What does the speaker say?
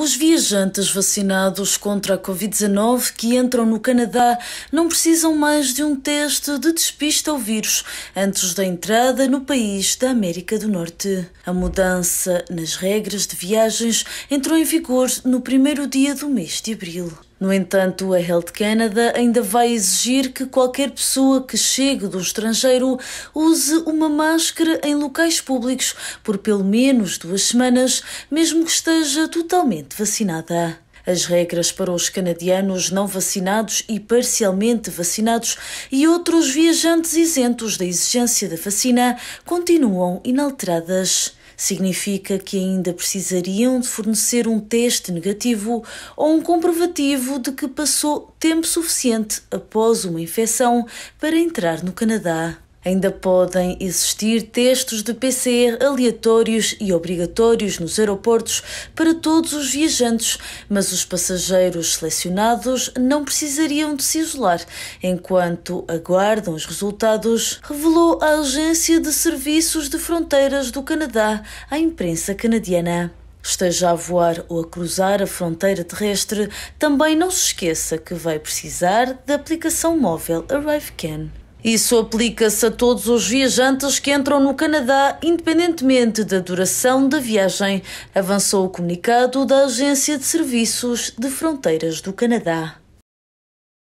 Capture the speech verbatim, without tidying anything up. Os viajantes vacinados contra a Covid dezenove que entram no Canadá não precisam mais de um teste de despiste ao vírus antes da entrada no país da América do Norte. A mudança nas regras de viagens entrou em vigor no primeiro dia do mês de abril. No entanto, a Health Canada ainda vai exigir que qualquer pessoa que chegue do estrangeiro use uma máscara em locais públicos por pelo menos duas semanas, mesmo que esteja totalmente vacinada. As regras para os canadianos não vacinados e parcialmente vacinados e outros viajantes isentos da exigência da vacina continuam inalteradas. Significa que ainda precisariam de fornecer um teste negativo ou um comprovativo de que passou tempo suficiente após uma infecção para entrar no Canadá. Ainda podem existir testes de P C R aleatórios e obrigatórios nos aeroportos para todos os viajantes, mas os passageiros selecionados não precisariam de se isolar enquanto aguardam os resultados, revelou a Agência de Serviços de Fronteiras do Canadá à imprensa canadiana. Esteja a voar ou a cruzar a fronteira terrestre, também não se esqueça que vai precisar da aplicação móvel ArriveCan. Isso aplica-se a todos os viajantes que entram no Canadá, independentemente da duração da viagem, avançou o comunicado da Agência de Serviços de Fronteiras do Canadá.